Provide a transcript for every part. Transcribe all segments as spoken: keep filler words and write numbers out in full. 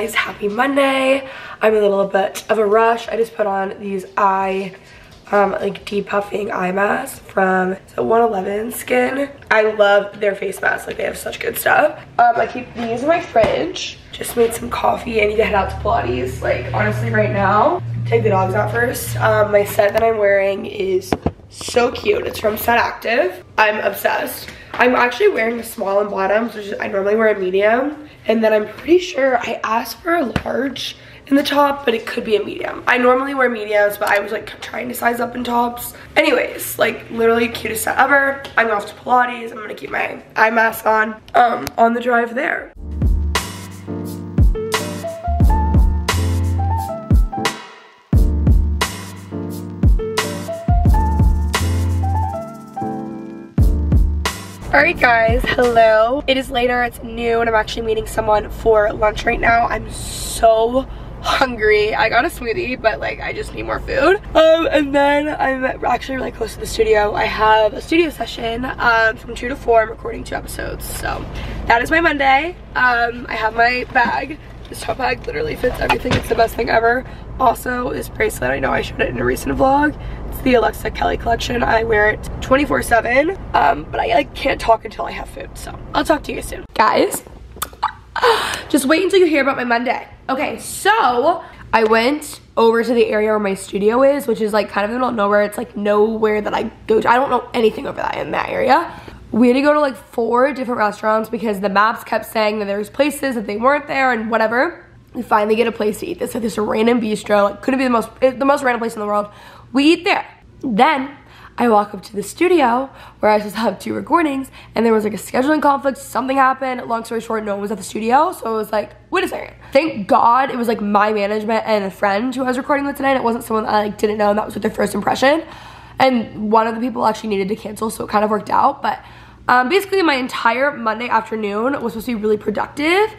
guys, happy Monday. I'm a little bit of a rush. I just put on these eye, um, like depuffing eye masks from one eleven Skin. I love their face masks, like they have such good stuff. Um, I keep these in my fridge. Just made some coffee. I need to head out to Pilates, like honestly right now. Take the dogs out first. Um, my set that I'm wearing is so cute. It's from Set Active. I'm obsessed. I'm actually wearing a small and bottoms, which I normally wear a medium. And then I'm pretty sure I asked for a large in the top, but it could be a medium. I normally wear mediums, but I was like trying to size up in tops. Anyways, like literally cutest set ever. I'm off to Pilates. I'm gonna keep my eye mask on um, on the drive there. Alright guys, hello. It is later, it's noon. I'm actually meeting someone for lunch right now. I'm so hungry. I got a smoothie, but like I just need more food. Um, and then I'm actually really close to the studio. I have a studio session um, from two to four. I'm recording two episodes. So that is my Monday. Um, I have my bag. This top bag literally fits everything. It's the best thing ever. Also, this bracelet, I know I showed it in a recent vlog. It's the Alexa Kelly collection. I wear it twenty-four seven, um, but I like, can't talk until I have food, so I'll talk to you guys soon. Guys, just wait until you hear about my Monday. Okay, so I went over to the area where my studio is, which is like kind of in the middle of nowhere. It's like nowhere that I go to. I don't know anything over that in that area. We had to go to like four different restaurants because the maps kept saying that there was places that they weren't there and whatever. We finally get a place to eat. This like this random bistro. Like, couldn't be the most the most random place in the world. We eat there. Then I walk up to the studio where I was supposed to have two recordings, and there was like a scheduling conflict. Something happened. Long story short, no one was at the studio, so I was like, wait a second. Thank God it was like my management and a friend who I was recording with tonight. It wasn't someone that I like didn't know, and that was with their first impression. And one of the people actually needed to cancel, so it kind of worked out. But um, basically, my entire Monday afternoon was supposed to be really productive,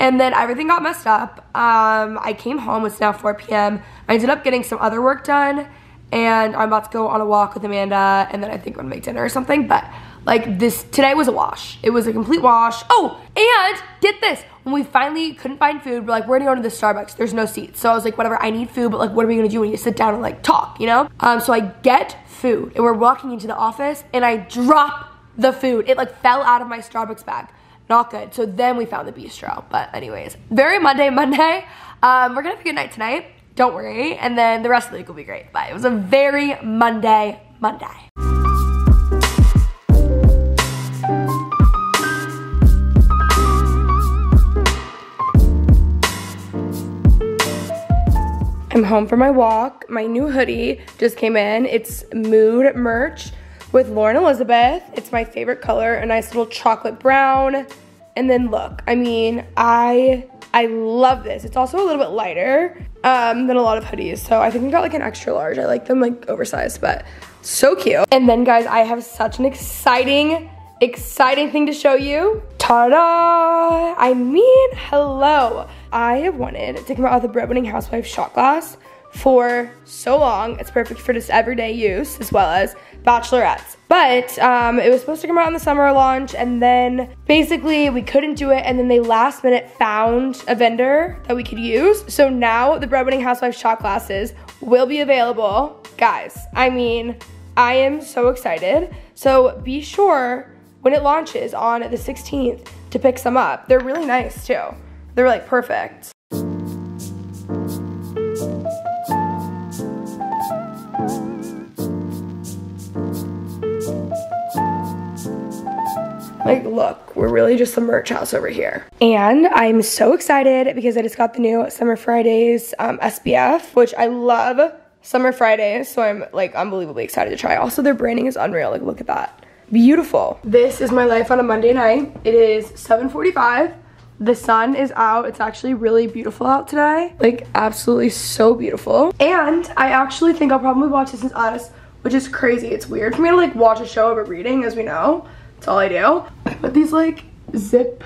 and then everything got messed up. Um, I came home. It's now four p m I ended up getting some other work done, and I'm about to go on a walk with Amanda, and then I think I'm gonna make dinner or something. But like this, today was a wash. It was a complete wash. Oh, and get this. When we finally couldn't find food, we're like, we're gonna go to the Starbucks. There's no seats. So I was like, whatever, I need food, but like, what are we gonna do when you sit down and like talk, you know? Um, so I get food, and we're walking into the office, and I drop the food. It like fell out of my Starbucks bag. Not good. So then we found the bistro. But anyways, very Monday, Monday. Um, we're gonna have a good night tonight. Don't worry. And then the rest of the week will be great. But it was a very Monday, Monday. I'm home from my walk. My new hoodie just came in. It's Mood Merch with Lauren Elizabeth. It's my favorite color, a nice little chocolate brown. And then look, I mean, I I love this. It's also a little bit lighter um, than a lot of hoodies. So I think I got like an extra large. I like them like oversized, but so cute. And then guys, I have such an exciting, exciting thing to show you. Ta-da! I mean, hello. I have wanted to come out with a Breadwinning Housewife shot glass for so long. It's perfect for just everyday use as well as bachelorettes. But um, it was supposed to come out on the summer launch, and then basically we couldn't do it, and then they last minute found a vendor that we could use. So now the Breadwinning Housewife shot glasses will be available. Guys, I mean, I am so excited. So be sure when it launches on the sixteenth to pick some up. They're really nice too. They're like perfect. Like, look, we're really just the merch house over here. And I'm so excited because I just got the new Summer Fridays um, S B F, which I love Summer Fridays. So I'm like unbelievably excited to try. Also, their branding is unreal. Like, look at that. Beautiful. This is my life on a Monday night. It is seven forty-five. The sun is out. It's actually really beautiful out today. Like, absolutely so beautiful. And I actually think I'll probably watch This Is Us, which is crazy. It's weird for me to like watch a show over reading, as we know. That's all I do. I put these like zip,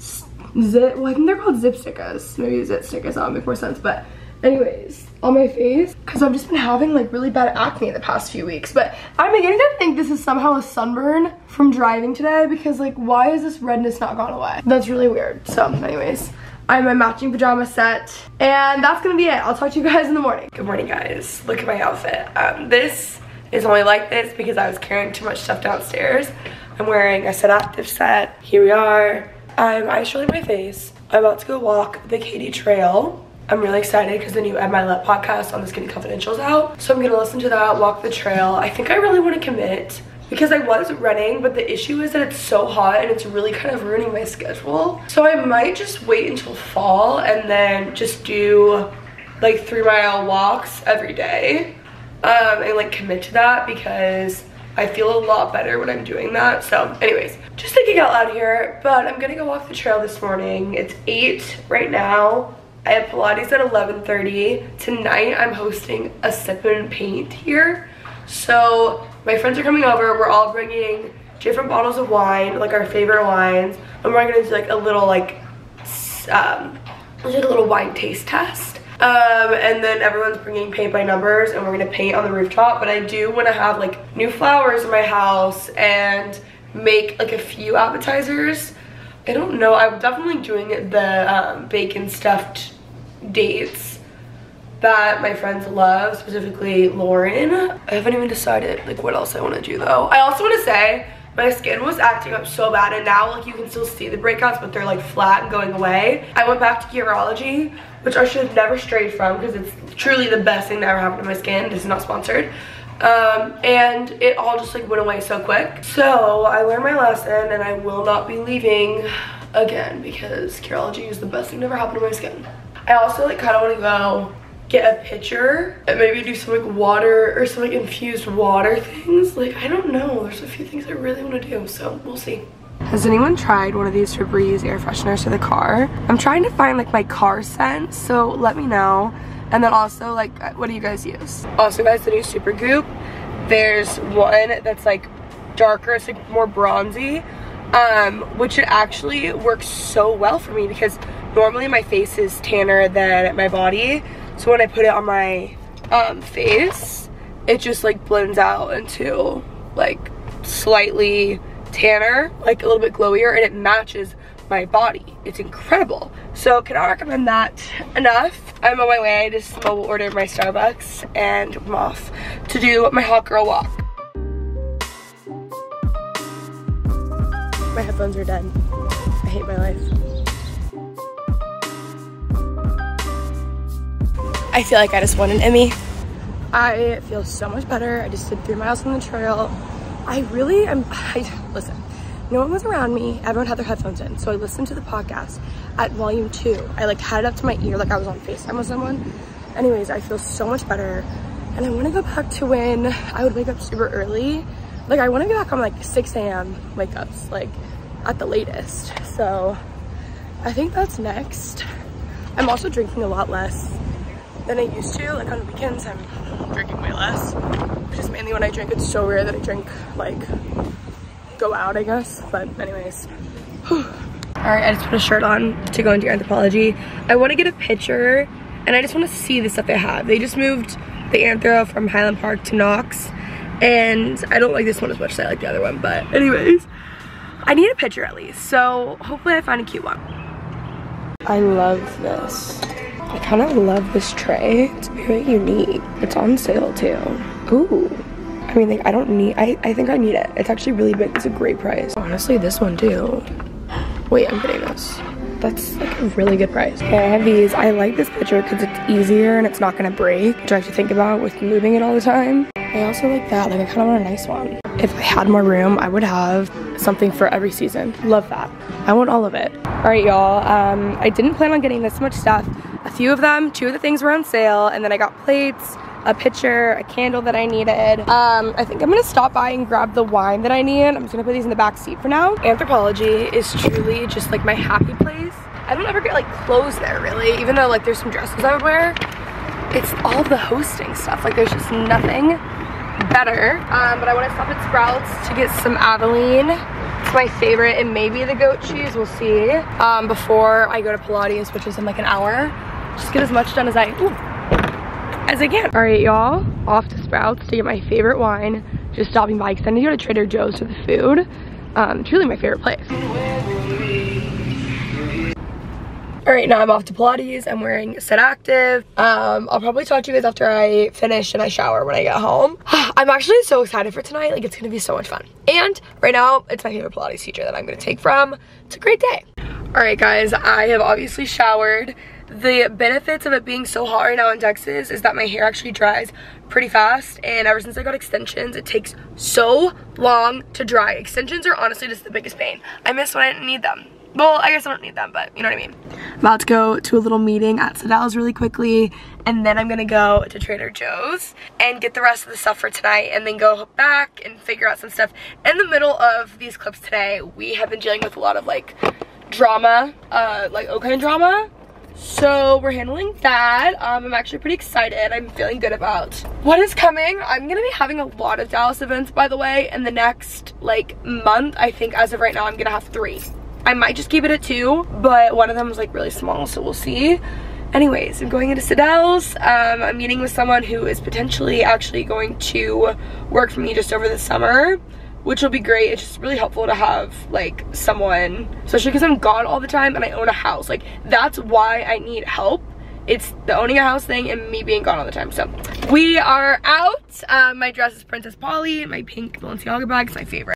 zip, well I think they're called zip stickers. Maybe zip stickers, that'll make more sense. But anyways, on my face, because I've just been having like really bad acne the past few weeks. But I'm beginning to think this is somehow a sunburn from driving today, because like, why is this redness not gone away? That's really weird. So anyways, I have my matching pajama set, and that's gonna be it. I'll talk to you guys in the morning. Good morning, guys. Look at my outfit. Um, this is only like this because I was carrying too much stuff downstairs. I'm wearing a Set Active set. Here we are. I'm ice rolling my face. I'm about to go walk the Katy Trail. I'm really excited because the new At My Lip podcast on the Skinny Confidential's out. So I'm gonna listen to that, walk the trail. I think I really wanna commit because I was running, but the issue is that it's so hot and it's really kind of ruining my schedule. So I might just wait until fall and then just do like three mile walks every day um, and like commit to that because I feel a lot better when I'm doing that. So anyways, just thinking out loud here, but I'm gonna go walk the trail this morning. It's eight right now. I have Pilates at eleven thirty. Tonight I'm hosting a sip and paint here. So my friends are coming over. We're all bringing different bottles of wine, like our favorite wines. And we're gonna do like a little like, um, like a little wine taste test. Um, and then everyone's bringing paint by numbers and we're gonna paint on the rooftop. But I do wanna have like new flowers in my house and make like a few appetizers. I don't know, I'm definitely doing the um, bacon stuffed dates that my friends love, specifically Lauren. I haven't even decided like what else I wanna do though. I also wanna say my skin was acting up so bad and now like you can still see the breakouts but they're like flat and going away. I went back to Curology, which I should have never strayed from because it's truly the best thing that ever happened to my skin. This is not sponsored. Um, and it all just like went away so quick. So I learned my lesson and I will not be leaving again because Curology is the best thing that ever happened to my skin. I also like kind of want to go get a pitcher and maybe do some like water or some like infused water things. Like I don't know, there's a few things I really want to do, so we'll see. Has anyone tried one of these Febreze air fresheners for the car? I'm trying to find like my car scent, so let me know. And then also, like, what do you guys use? Also, guys, the new Super Goop. There's one that's, like, darker. It's, like, more bronzy, um, which it actually works so well for me because normally my face is tanner than my body. So when I put it on my um, face, it just, like, blends out into, like, slightly tanner, like, a little bit glowier, and it matches my body. It's incredible. So cannot recommend that enough. I'm on my way. I just mobile ordered my Starbucks and I'm off to do my hot girl walk. My headphones are dead. I hate my life. I feel like I just won an Emmy. I feel so much better. I just did three miles on the trail. I really am, I, listen. No one was around me. Everyone had their headphones in. So I listened to the podcast at volume two. I like had it up to my ear like I was on FaceTime with someone. Anyways, I feel so much better. And I want to go back to when I would wake up super early. Like I want to go back on like six A M wake ups, like at the latest. So I think that's next. I'm also drinking a lot less than I used to. Like on weekends, I'm drinking way less. Which is mainly when I drink. It's so rare that I drink like... go out, I guess, but anyways. All right, I just put a shirt on to go into Anthropologie. I want to get a picture and I just want to see the stuff they have. They just moved the Anthro from Highland Park to Knox and I don't like this one as much as I like the other one, but anyways, I need a picture at least, so hopefully I find a cute one. I love this. I kind of love this tray. It's very unique. It's on sale too. Ooh. I mean, like, I don't need, I, I think I need it. It's actually really big. It's a great price. Honestly, this one too. Wait, I'm getting this. That's like a really good price. Okay, I have these. I like this picture because it's easier and it's not gonna break, which I have to think about with moving it all the time. I also like that. Like, I kind of want a nice one. If I had more room, I would have something for every season. Love that. I want all of it. All right, y'all. Um, I didn't plan on getting this much stuff. A few of them, two of the things were on sale, and then I got plates, a pitcher, a candle that I needed. Um, I think I'm gonna stop by and grab the wine that I need. I'm just gonna put these in the back seat for now. Anthropologie is truly just like my happy place. I don't ever get like clothes there really, even though like there's some dresses I would wear. It's all the hosting stuff. Like there's just nothing better. Um, but I wanna stop at Sprouts to get some Aveline. It's my favorite and maybe the goat cheese, we'll see. Um, before I go to Pilates, which is in like an hour. Just get as much done as I, ooh. as I can. All right, y'all, off to Sprouts to get my favorite wine. Just stopping by because I need to go to Trader Joe's for the food. Um, truly my favorite place. Alright, now I'm off to Pilates. I'm wearing Set Active. Um, I'll probably talk to you guys after I finish and I shower when I get home. I'm actually so excited for tonight. Like, it's gonna be so much fun. And right now, it's my favorite Pilates teacher that I'm gonna take from. It's a great day. Alright guys, I have obviously showered. The benefits of it being so hot right now in Texas is that my hair actually dries pretty fast, and ever since I got extensions, it takes so long to dry. Extensions are honestly just the biggest pain. I miss when I didn't need them. Well, I guess I don't need them, but you know what I mean. I'm about to go to a little meeting at Dallas really quickly, and then I'm gonna go to Trader Joe's and get the rest of the stuff for tonight, and then go back and figure out some stuff. In the middle of these clips today, we have been dealing with a lot of like drama, uh, like okay drama. So we're handling that. um, I'm actually pretty excited. I'm feeling good about what is coming. I'm gonna be having a lot of Dallas events, by the way, in the next like month. I think as of right now I'm gonna have three. I might just keep it at two, but one of them was like really small, so we'll see. Anyways, I'm going into Dallas. um, I'm meeting with someone who is potentially actually going to work for me just over the summer, which will be great. It's just really helpful to have like someone, especially because I'm gone all the time and I own a house. Like, that's why I need help. It's the owning a house thing and me being gone all the time. So we are out. Uh, my dress is Princess Polly. My pink Balenciaga bag is my favorite.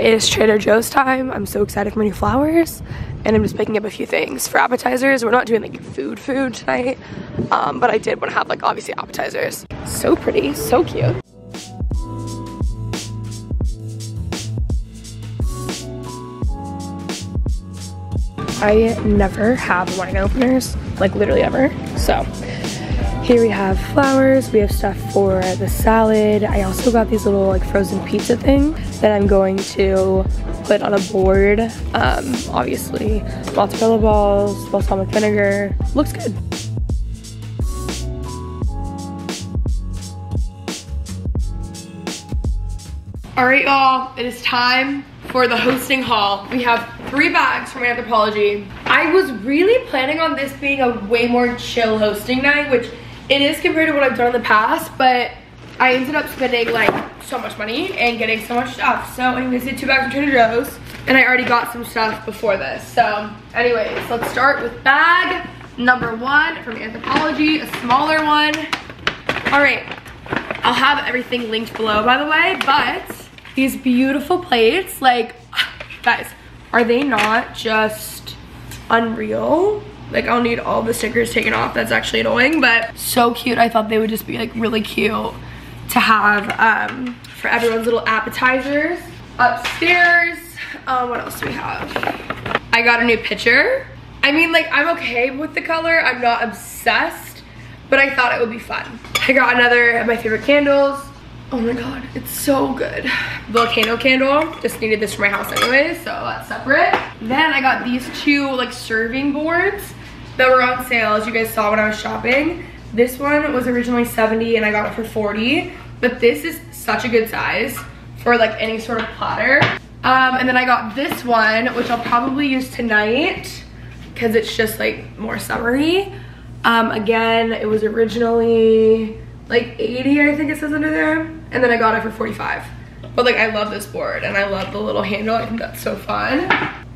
It is Trader Joe's time. I'm so excited for my new flowers, and I'm just picking up a few things for appetizers. We're not doing like food food tonight, um, but I did want to have like obviously appetizers. So pretty, so cute. I never have wine openers, like literally ever. So here we have flowers, we have stuff for the salad. I also got these little like frozen pizza thing that I'm going to put on a board. Um, obviously, mozzarella balls, balsamic vinegar, looks good. All right, y'all, it is time for the hosting haul. We have three bags from Anthropologie. I was really planning on this being a way more chill hosting night, which it is compared to what I've done in the past, but I ended up spending like so much money and getting so much stuff. So anyways, I did two bags from Trader Joe's, and I already got some stuff before this. So anyways, let's start with bag number one from Anthropologie, a smaller one. All right, I'll have everything linked below, by the way, but these beautiful plates, like, guys, are they not just unreal? Like, I'll need all the stickers taken off. That's actually annoying, but so cute. I thought they would just be like really cute to have um, for everyone's little appetizers. Upstairs, um, what else do we have? I got a new pitcher. I mean, like, I'm okay with the color. I'm not obsessed, but I thought it would be fun. I got another of my favorite candles. Oh my God, it's so good. Volcano candle, just needed this for my house anyway, so that's separate. Then I got these two like serving boards that were on sale, as you guys saw when I was shopping. This one was originally seventy dollars and I got it for forty dollars, but this is such a good size for like any sort of platter. Um, and then I got this one, which I'll probably use tonight because it's just like more summery. Um, again, it was originally like eighty dollars, I think it says under there, and then I got it for forty-five dollars. But like, I love this board and I love the little handle. I think that's so fun.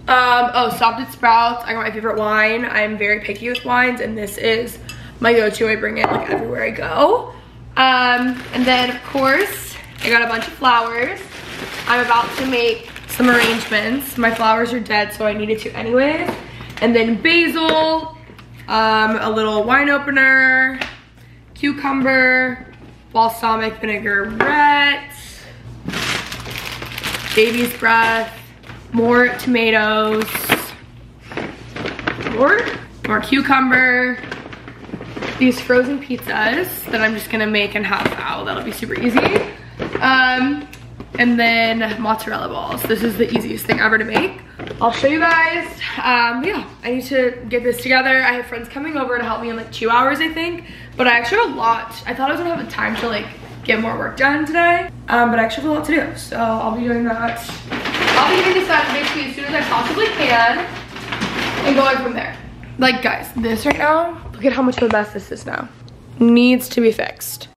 Um, oh, stopped at Sprouts. I got my favorite wine. I'm very picky with wines, and this is my go-to. I bring it like everywhere I go. Um, and then of course, I got a bunch of flowers. I'm about to make some arrangements. My flowers are dead, so I needed to anyways. And then basil, um, a little wine opener, cucumber, balsamic vinaigrette, baby's breath, more tomatoes, more, more cucumber, these frozen pizzas that I'm just gonna make and have out. That'll be super easy. Um, and then mozzarella balls. This is the easiest thing ever to make. I'll show you guys. Um, yeah, I need to get this together. I have friends coming over to help me in like two hours, I think. But I actually have a lot. I thought I was gonna have the time to like get more work done today, um, but I actually have a lot to do. So I'll be doing that. I'll be doing this back basically as soon as I possibly can and going from there. Like guys, this right now, look at how much of a mess this is now. Needs to be fixed.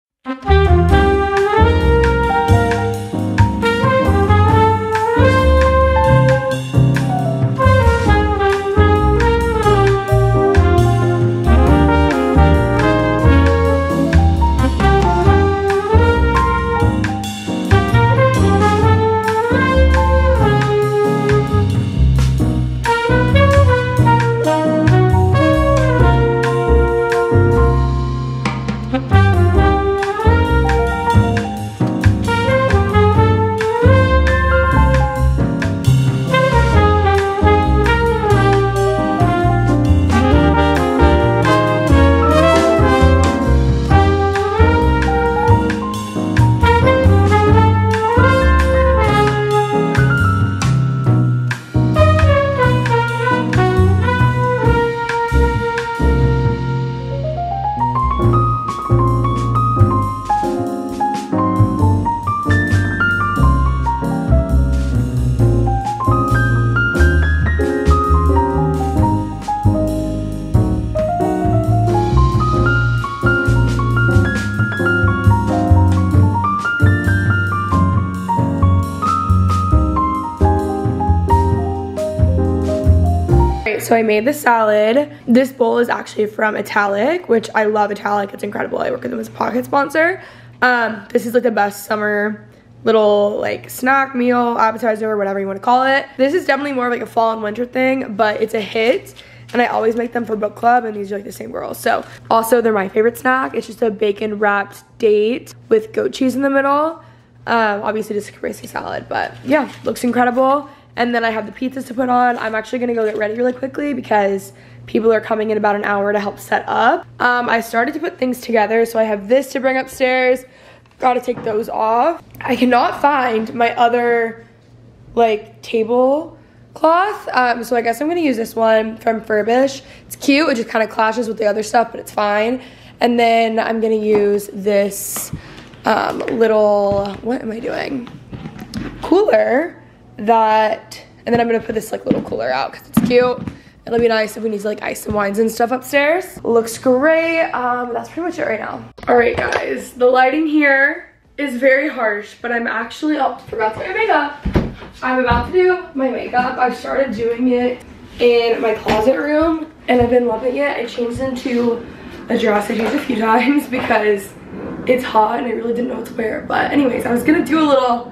So I made the salad. This bowl is actually from Italic, which I love Italic. It's incredible. I work with them as a pocket sponsor. Um, this is like the best summer little like snack meal, appetizer, or whatever you want to call it. This is definitely more of like a fall and winter thing, but it's a hit. And I always make them for book club, and these are like the same girls. So also they're my favorite snack. It's just a bacon wrapped date with goat cheese in the middle. Um, obviously just a caprese salad, but yeah, looks incredible. And then I have the pizzas to put on. I'm actually gonna go get ready really quickly because people are coming in about an hour to help set up. Um, I started to put things together. So I have this to bring upstairs. Gotta take those off. I cannot find my other like table cloth. Um, so I guess I'm gonna use this one from Furbish. It's cute, it just kind of clashes with the other stuff, but it's fine. And then I'm gonna use this um, little, what am I doing? Cooler. That, and then I'm gonna put this like little cooler out because it's cute. It'll be nice if we need to like ice some wines and stuff upstairs. Looks great. Um, that's pretty much it right now. All right, guys, the lighting here is very harsh, but I'm actually up for about to do my makeup. I'm about to do my makeup. I've started doing it in my closet room, and I've been loving it. I changed into a dress I used a few times because it's hot and I really didn't know what to wear. But anyways, I was gonna do a little.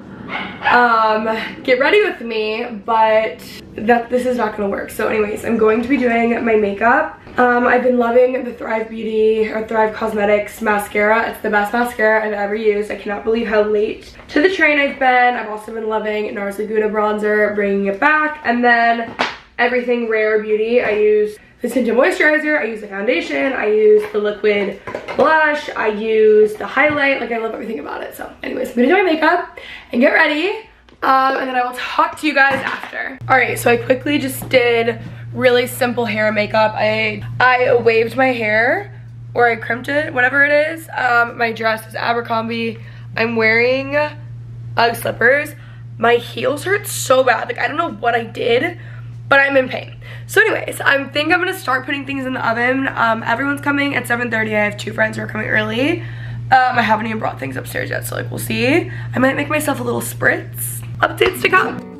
Um, get ready with me, but that this is not gonna work. So anyways, I'm going to be doing my makeup. Um, I've been loving the Thrive Beauty or Thrive Cosmetics mascara. It's the best mascara I've ever used. I cannot believe how late to the train I've been. I've also been loving NARS Laguna Bronzer, bringing it back. And then everything Rare Beauty. I use the tinted moisturizer. I use the foundation. I use the liquid blush. I use the highlight. Like, I love everything about it. So anyways, I'm gonna do my makeup and get ready. Um, and then I will talk to you guys after. All right, so I quickly just did really simple hair and makeup. I, I waved my hair, or I crimped it, whatever it is. Um, my dress is Abercrombie. I'm wearing Ugg slippers. My heels hurt so bad. Like, I don't know what I did, but I'm in pain. So anyways, I think I'm gonna start putting things in the oven. Um, everyone's coming at seven thirty. I have two friends who are coming early. Um, I haven't even brought things upstairs yet, so like we'll see. I might make myself a little spritz. Updates to come.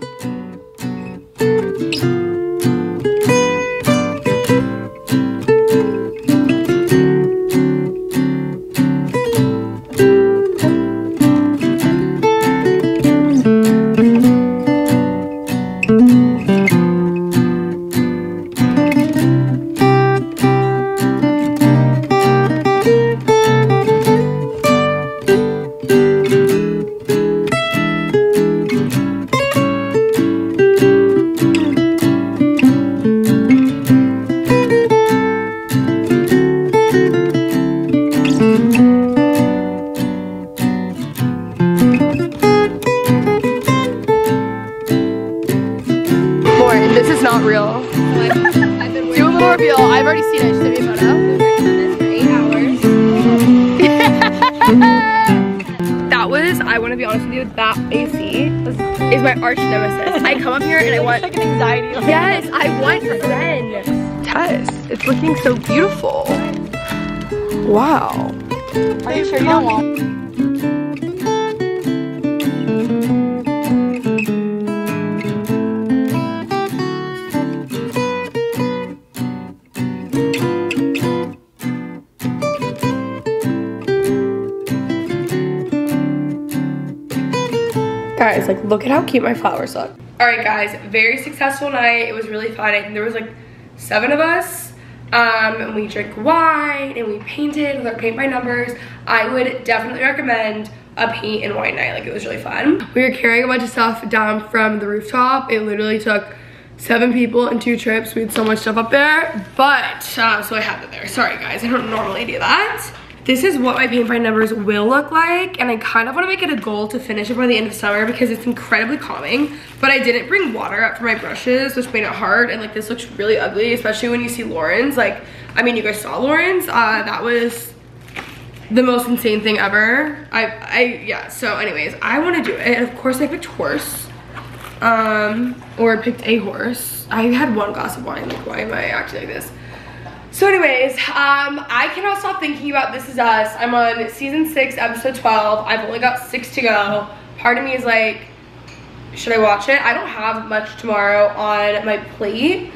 I've already seen it. I just sent me a photo. We've been doing this for eight hours. was, I want to be honest with you, that A C was, is my arch nemesis. I come up here and I want like an anxiety. Yes, I want zen. Tess, it's looking so beautiful. Wow. Are you sure you don't want? Guys, like, look at how cute my flowers look. All right, guys, very successful night. It was really fun. I think there was like seven of us. Um, and we drank wine and we painted with our paint by numbers. I would definitely recommend a paint and wine night. Like, it was really fun. We were carrying a bunch of stuff down from the rooftop. It literally took seven people and two trips. We had so much stuff up there, but uh, so I have it there. Sorry, guys, I don't normally do that. This is what my paint by numbers will look like, and I kind of want to make it a goal to finish it by the end of summer because it's incredibly calming. But I didn't bring water up for my brushes, which made it hard, and like this looks really ugly, especially when you see Lauren's. Like, I mean, you guys saw Lauren's. Uh, that was the most insane thing ever. I, I, yeah, so anyways, I want to do it. And of course I picked horse, um, or picked a horse. I had one glass of wine, like why am I acting like this? So anyways, um, I cannot stop thinking about This Is Us. I'm on season six, episode twelve. I've only got six to go. Part of me is like, should I watch it? I don't have much tomorrow on my plate.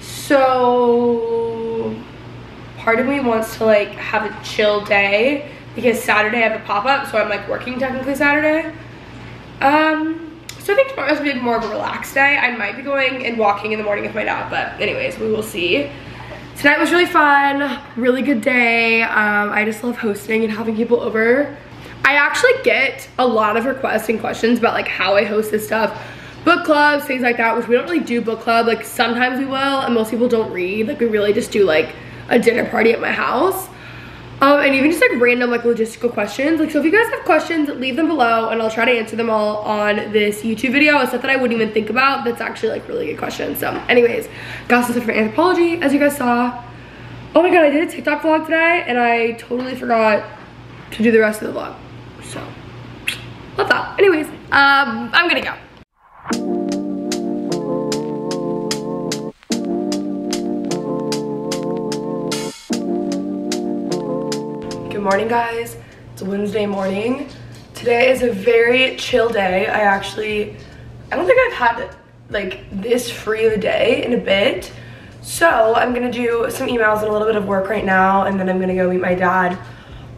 So part of me wants to like have a chill day because Saturday I have a pop-up, so I'm like working technically Saturday. Um, so I think tomorrow's gonna be more of a relaxed day. I might be going and walking in the morning with my dad, but anyways, we will see. Tonight was really fun, really good day. Um, I just love hosting and having people over. I actually get a lot of requests and questions about like how I host this stuff. Book clubs, things like that, which we don't really do book club. Like sometimes we will, and most people don't read. Like we really just do like a dinner party at my house. Um, and even just like random like logistical questions. Like so if you guys have questions, leave them below and I'll try to answer them all on this YouTube video. It's stuff that I wouldn't even think about that's actually like really good questions. So anyways, got some stuff from Anthropologie, as you guys saw. Oh my god, I did a TikTok vlog today and I totally forgot to do the rest of the vlog. So, love that. Anyways, um, I'm gonna go. Good morning, guys. It's Wednesday morning. Today is a very chill day. I actually, I don't think I've had like this free of a day in a bit. So I'm gonna do some emails and a little bit of work right now, and then I'm gonna go meet my dad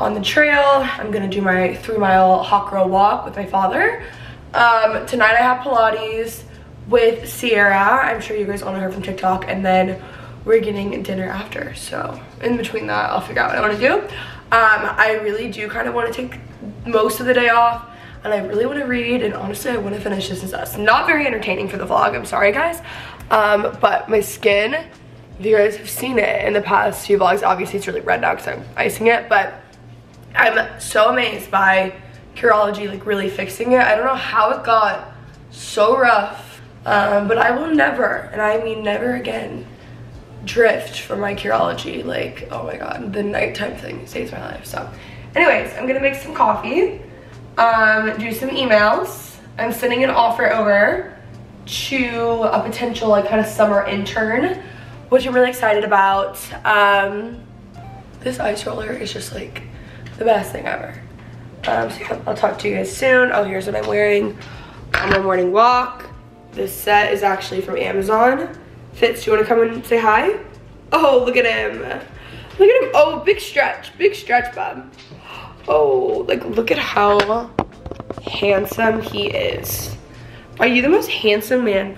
on the trail. I'm gonna do my three mile hot girl walk with my father. Um, tonight I have Pilates with Sierra. I'm sure you guys all know her from TikTok, and then we're getting dinner after. So in between that, I'll figure out what I wanna do. Um, I really do kind of want to take most of the day off, and I really want to read, and honestly, I want to finish This Is Us. Not very entertaining for the vlog, I'm sorry guys, um, but my skin, if you guys have seen it in the past few vlogs, obviously it's really red now because I'm icing it, but I'm so amazed by Curology, like really fixing it. I don't know how it got so rough, um, but I will never, and I mean never again, drift from my Curology. Like, oh my god, the nighttime thing saves my life. So anyways, I'm gonna make some coffee, um do some emails. I'm sending an offer over to a potential like kind of summer intern, which I'm really excited about. Um this ice roller is just like the best thing ever. Um so yeah, I'll talk to you guys soon. Oh, here's what I'm wearing on my morning walk. This set is actually from Amazon. Fitz, do you want to come and say hi? Oh, look at him. Look at him. Oh, big stretch. Big stretch, bub. Oh, like, look at how handsome he is. Are you the most handsome man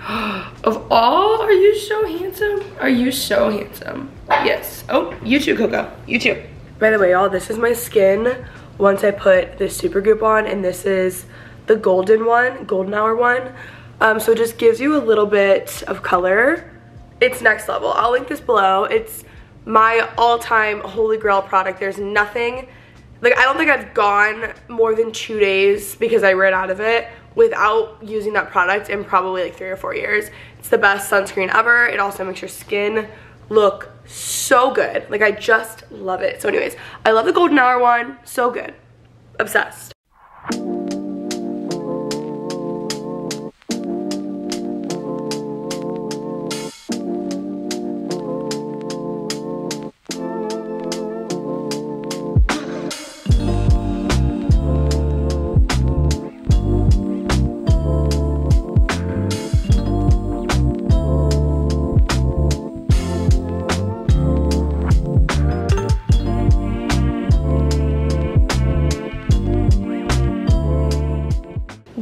of all? Are you so handsome? Are you so handsome? Yes. Oh, you too, Coco. You too. By the way, y'all, this is my skin once I put this Super Goop on, and this is the golden one, golden hour one. Um, so it just gives you a little bit of color. It's next level. I'll link this below. It's my all-time holy grail product. There's nothing, like I don't think I've gone more than two days because I ran out of it without using that product in probably like three or four years. It's the best sunscreen ever. It also makes your skin look so good. Like I just love it. So anyways, I love the golden hour one. So good. Obsessed.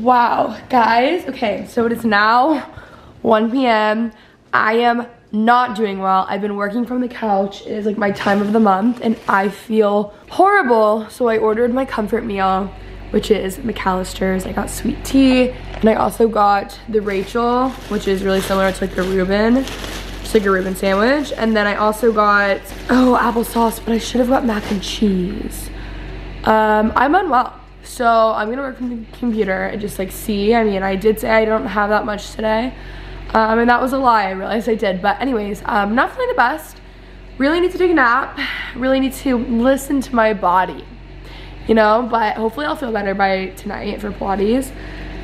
Wow, guys. Okay, so it is now one p m I am not doing well. I've been working from the couch. It is like my time of the month and I feel horrible. So I ordered my comfort meal, which is McAllister's. I got sweet tea and I also got the Rachel, which is really similar to like the Reuben. Just like a Reuben sandwich. And then I also got, oh, applesauce, but I should have got mac and cheese. Um, I'm unwell. So I'm gonna work from the computer and just like see. I mean, I did say I don't have that much today. Um, and that was a lie, I realized I did. But anyways, um, not feeling the best. Really need to take a nap. Really need to listen to my body, you know? But hopefully I'll feel better by tonight for Pilates.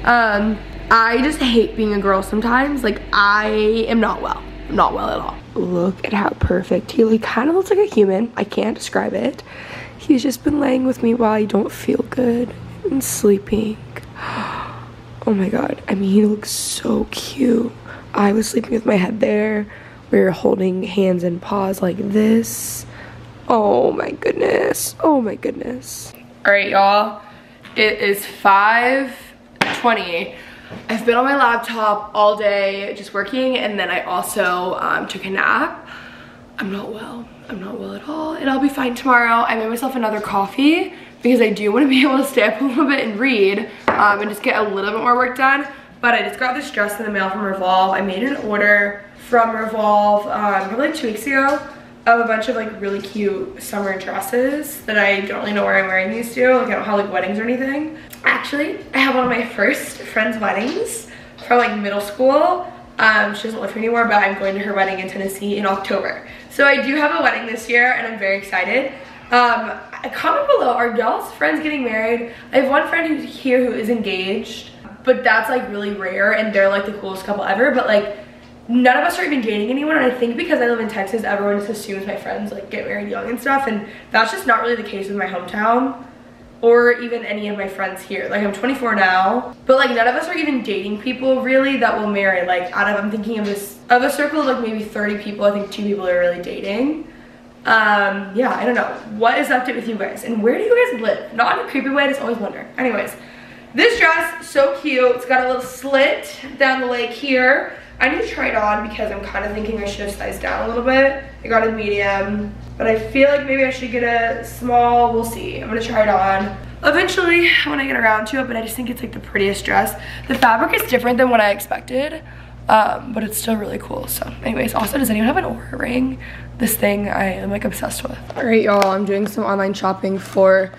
Um, I just hate being a girl sometimes. Like, I am not well. I'm not well at all. Look at how perfect he like, kind of looks like a human. I can't describe it. He's just been laying with me while I don't feel good and sleeping. Oh my god. I mean, he looks so cute. I was sleeping with my head there. We were holding hands and paws like this. Oh my goodness. Oh my goodness. All right, y'all. It is five twenty. I've been on my laptop all day just working, and then I also um, took a nap. I'm not well. I'm not well at all, and I'll be fine tomorrow. I made myself another coffee because I do want to be able to stay up a little bit and read um, and just get a little bit more work done. But I just got this dress in the mail from Revolve. I made an order from Revolve um, probably two weeks ago of a bunch of like really cute summer dresses that I don't really know where I'm wearing these to. Like, I don't have like weddings or anything. Actually, I have one of my first friend's weddings from like middle school. Um, she doesn't live here anymore, but I'm going to her wedding in Tennessee in October. So I do have a wedding this year and I'm very excited. Um, comment below, are y'all's friends getting married? I have one friend who's here who is engaged, but that's like really rare and they're like the coolest couple ever, but like none of us are even dating anyone. And I think because I live in Texas, everyone just assumes my friends like get married young and stuff, and that's just not really the case with my hometown or even any of my friends here. Like, I'm twenty-four now, but like none of us are even dating people really that will marry. Like, out of, I'm thinking of this, of a circle of like maybe thirty people, I think two people are really dating. Um, yeah, I don't know. What is up to with you guys? And where do you guys live? Not in a creepy way, I just always wonder. Anyways, this dress, so cute. It's got a little slit down the leg here. I need to try it on because I'm kind of thinking I should have sized down a little bit. I got a medium, but I feel like maybe I should get a small. We'll see. I'm gonna try it on eventually when I get around to it, but I just think it's like the prettiest dress. The fabric is different than what I expected, um, but it's still really cool. So anyways, also, does anyone have an Oura ring? This thing I am like obsessed with. All right, y'all, I'm doing some online shopping for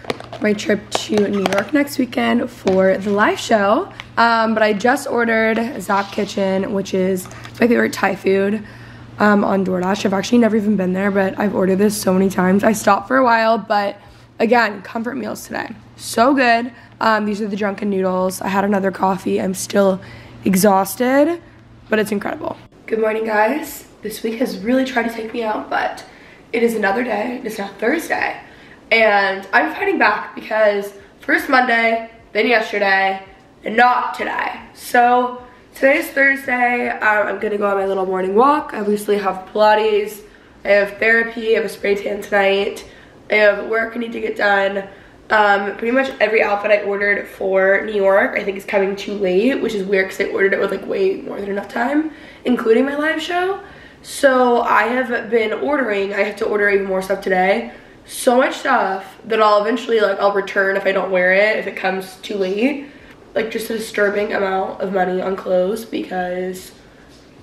my trip to New York next weekend for the live show. Um, but I just ordered Zap Kitchen, which is my favorite Thai food um, on DoorDash. I've actually never even been there, but I've ordered this so many times. I stopped for a while, but again, comfort meals today. So good. Um, these are the drunken noodles. I had another coffee. I'm still exhausted, but it's incredible. Good morning, guys. This week has really tried to take me out, but it is another day. It's now Thursday, and I'm fighting back because first Monday, then yesterday, and not today. So today's Thursday. um, I'm gonna go on my little morning walk. I obviously have Pilates, I have therapy, I have a spray tan tonight, I have work I need to get done. Um, pretty much every outfit I ordered for New York I think is coming too late, which is weird because I ordered it with like way more than enough time, including my live show. So I have been ordering, I have to order even more stuff today. So much stuff that I'll eventually like, I'll return if I don't wear it, if it comes too late. Like, just a disturbing amount of money on clothes because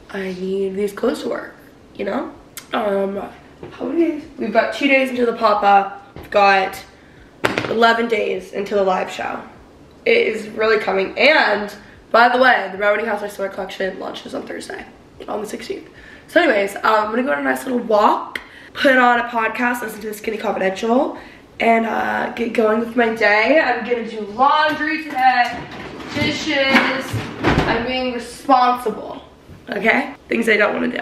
I need these clothes to work, you know? Um, how many days? We've got two days until the pop-up. We've got eleven days until the live show. It is really coming. And, by the way, the Breadwinning Housewives Summer collection launches on Thursday, on the sixteenth. So anyways, um, I'm gonna go on a nice little walk, put on a podcast, listen to the Skinny Confidential, and uh, get going with my day. I'm gonna do laundry today, dishes. I'm being responsible, okay? Things I don't wanna do.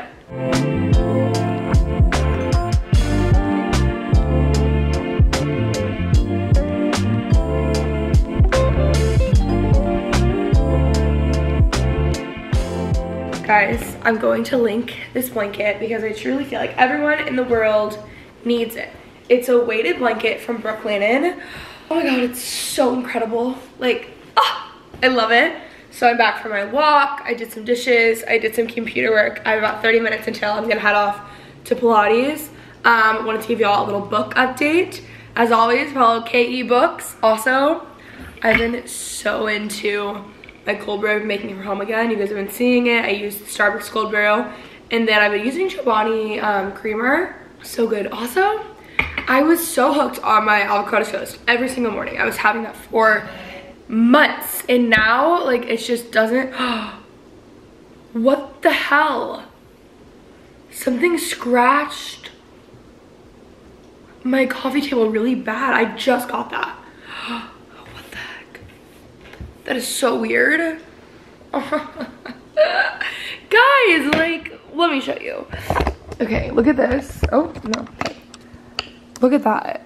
Guys, I'm going to link this blanket because I truly feel like everyone in the world needs it. It's a weighted blanket from Brooklinen. Oh my god, it's so incredible. Like, ah, I love it. So I'm back from my walk. I did some dishes. I did some computer work. I have about thirty minutes until I'm gonna head off to Pilates. Um, I wanted to give y'all a little book update. As always, follow K E Books. Also, I've been so into my cold brew I've been making it for home again. You guys have been seeing it. I used the Starbucks cold brew, and then I've been using Chobani um, creamer. So good. Also, I was so hooked on my avocado toast every single morning. I was having that for months, and now like it just doesn't. What the hell? Something scratched my coffee table really bad. I just got that. What the heck? That is so weird. Guys, like, let me show you. Okay, look at this. Oh, no. Look at that.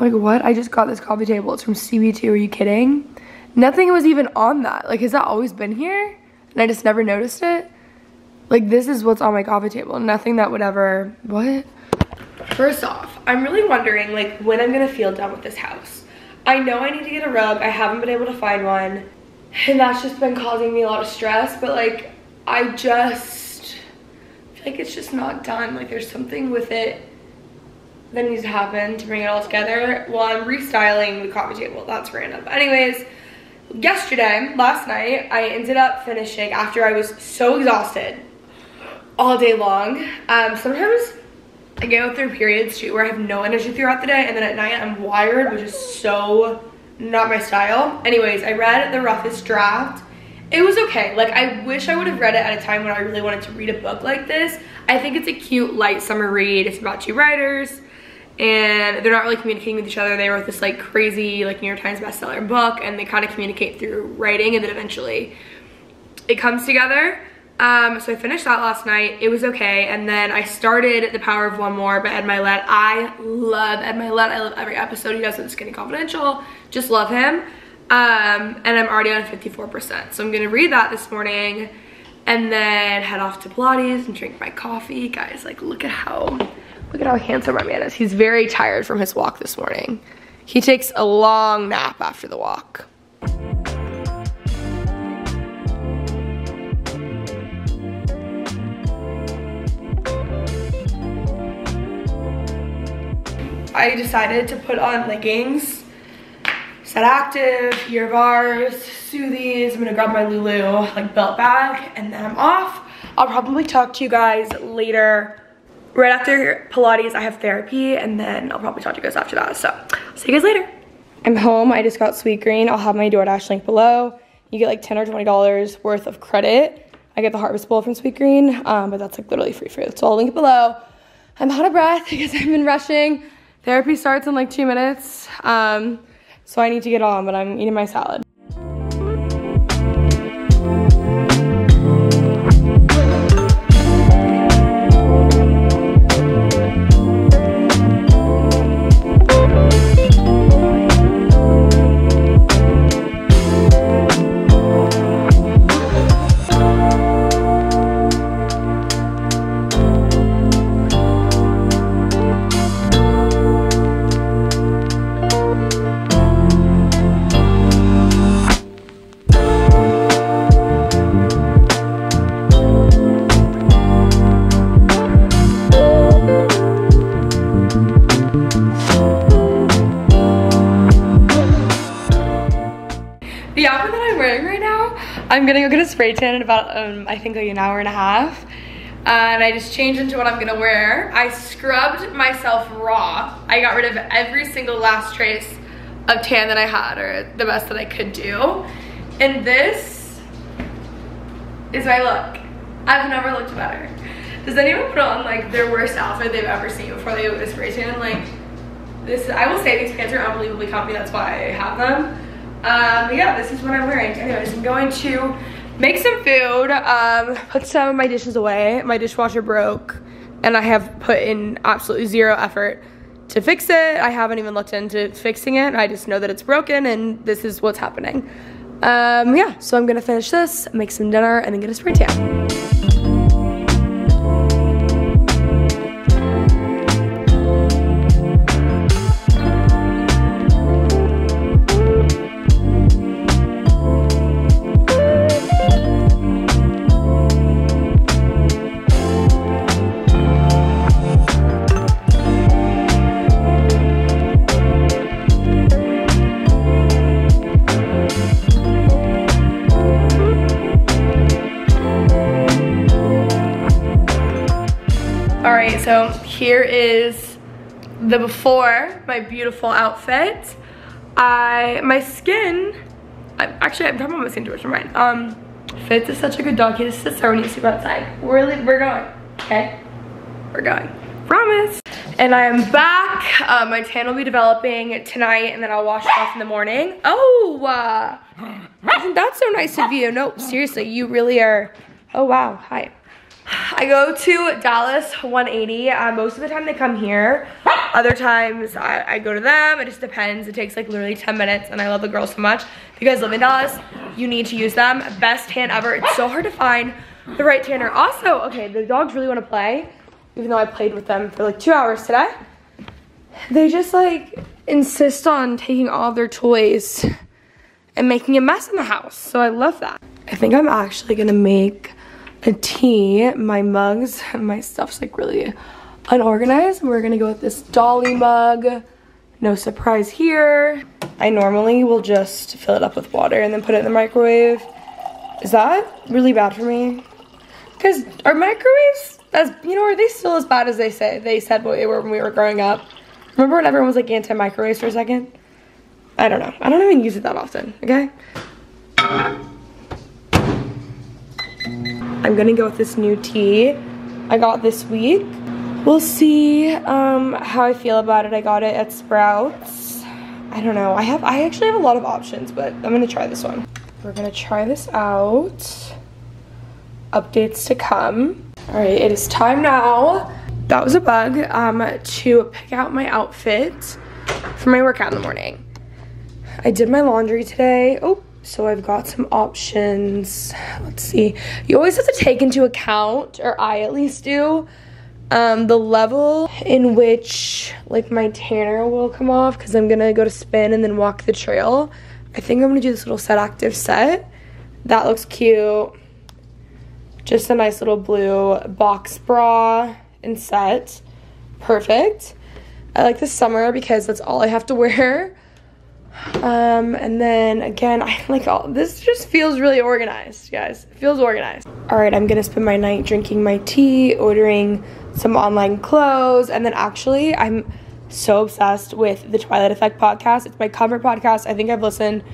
Like, what? I just got this coffee table. It's from C B two. Are you kidding? Nothing was even on that. Like, has that always been here? And I just never noticed it? Like, this is what's on my coffee table. Nothing that would ever... What? First off, I'm really wondering, like, when I'm going to feel done with this house. I know I need to get a rug. I haven't been able to find one. And that's just been causing me a lot of stress. But, like, I just... I feel like it's just not done. Like, there's something with it that needs to happen to bring it all together. Well, I'm restyling the coffee table. That's random. But anyways, yesterday, last night, I ended up finishing after I was so exhausted all day long. Um, sometimes I go through periods too where I have no energy throughout the day, and then at night I'm wired, which is so not my style. Anyways, I read The Roughest Draft. It was okay. Like, I wish I would have read it at a time when I really wanted to read a book like this. I think it's a cute, light summer read. It's about two writers, and they're not really communicating with each other. They wrote this like crazy like New York Times bestseller book, and they kind of communicate through writing, and then eventually it comes together. Um, so I finished that last night. It was okay. And then I started The Power of One More by Ed Mylett. I love Ed Mylett. I love every episode he does with Skinny Confidential. Just love him. Um, and I'm already on fifty-four percent. So I'm going to read that this morning and then head off to Pilates and drink my coffee. Guys, like, look at how... Look at how handsome our man is. He's very tired from his walk this morning. He takes a long nap after the walk. I decided to put on leggings. Set Active, Year Bars, Soothies. I'm gonna grab my Lulu like belt bag, and then I'm off. I'll probably talk to you guys later. Right after Pilates, I have therapy, and then I'll probably talk to you guys after that, so see you guys later. I'm home, I just got Sweetgreen. I'll have my DoorDash link below. You get like ten or twenty dollars worth of credit. I get the Harvest Bowl from Sweetgreen, um, but that's like literally free food, so I'll link it below. I'm out of breath because I've been rushing. Therapy starts in like two minutes, um, so I need to get on, but I'm eating my salad. I'm gonna go get a spray tan in about, um, I think like an hour and a half. Uh, and I just changed into what I'm gonna wear. I scrubbed myself raw. I got rid of every single last trace of tan that I had, or the best that I could do. And this is my look. I've never looked better. Does anyone put on like their worst outfit they've ever seen before they go get a spray tan? Like this, I will say these pants are unbelievably comfy, that's why I have them. Um, but yeah, this is what I'm wearing. Anyways, I'm going to make some food, um, put some of my dishes away. My dishwasher broke, and I have put in absolutely zero effort to fix it. I haven't even looked into fixing it. I just know that it's broken, and this is what's happening. Um, yeah, so I'm going to finish this, make some dinner, and then get a spray tan. So here is the before, my beautiful outfit. I, my skin, I, actually I'm talking about my skin too much, never mind. Um, Fitz is such a good dog, he just sits there when you sleep outside. We're, we're going, okay? We're going, promise. And I am back. Uh, my tan will be developing tonight and then I'll wash it off in the morning. Oh, uh, isn't that so nice of you? No, seriously, you really are. Oh wow, hi. I go to Dallas one eighty. Uh, most of the time they come here. Other times I, I go to them. It just depends. It takes like literally ten minutes and I love the girls so much. If you guys live in Dallas, you need to use them. Best tan ever. It's so hard to find the right tanner. Also, okay, the dogs really want to play, even though I played with them for like two hours today. They just like insist on taking all their toys and making a mess in the house. So I love that. I think I'm actually gonna make a tea. My mugs, my stuff's like really unorganized. We're gonna go with this dolly mug. No surprise here. I normally will just fill it up with water and then put it in the microwave. Is that really bad for me? Because our microwaves, as you know, are they still as bad as they say they said what they were when we were growing up? Remember when everyone was like anti-microwaves for a second? I don't know. I don't even use it that often, okay? I'm gonna go with this new tea I got this week. We'll see um, how I feel about it. I got it at Sprouts. I don't know. I have I actually have a lot of options, but I'm gonna try this one. We're gonna try this out. Updates to come. All right, it is time now. That was a bug um, to pick out my outfit for my workout in the morning. I did my laundry today. Oh, so I've got some options. Let's see. You always have to take into account, or I at least do, um, the level in which like my tanner will come off, because I'm gonna go to spin and then walk the trail. I think I'm gonna do this little Set Active set. That looks cute. Just a nice little blue box bra and set. Perfect. I like this summer because that's all I have to wear. Um, and then again, I like all this, just feels really organized, guys. It feels organized. All right, I'm gonna spend my night drinking my tea, ordering some online clothes, and then actually, I'm so obsessed with the Twilight Effect podcast. It's my comfort podcast. I think I've listened